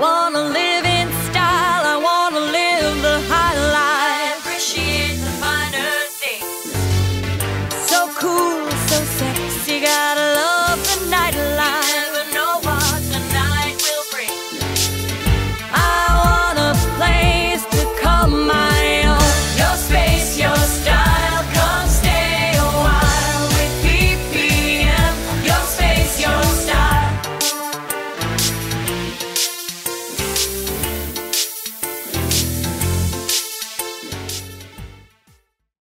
wanna live.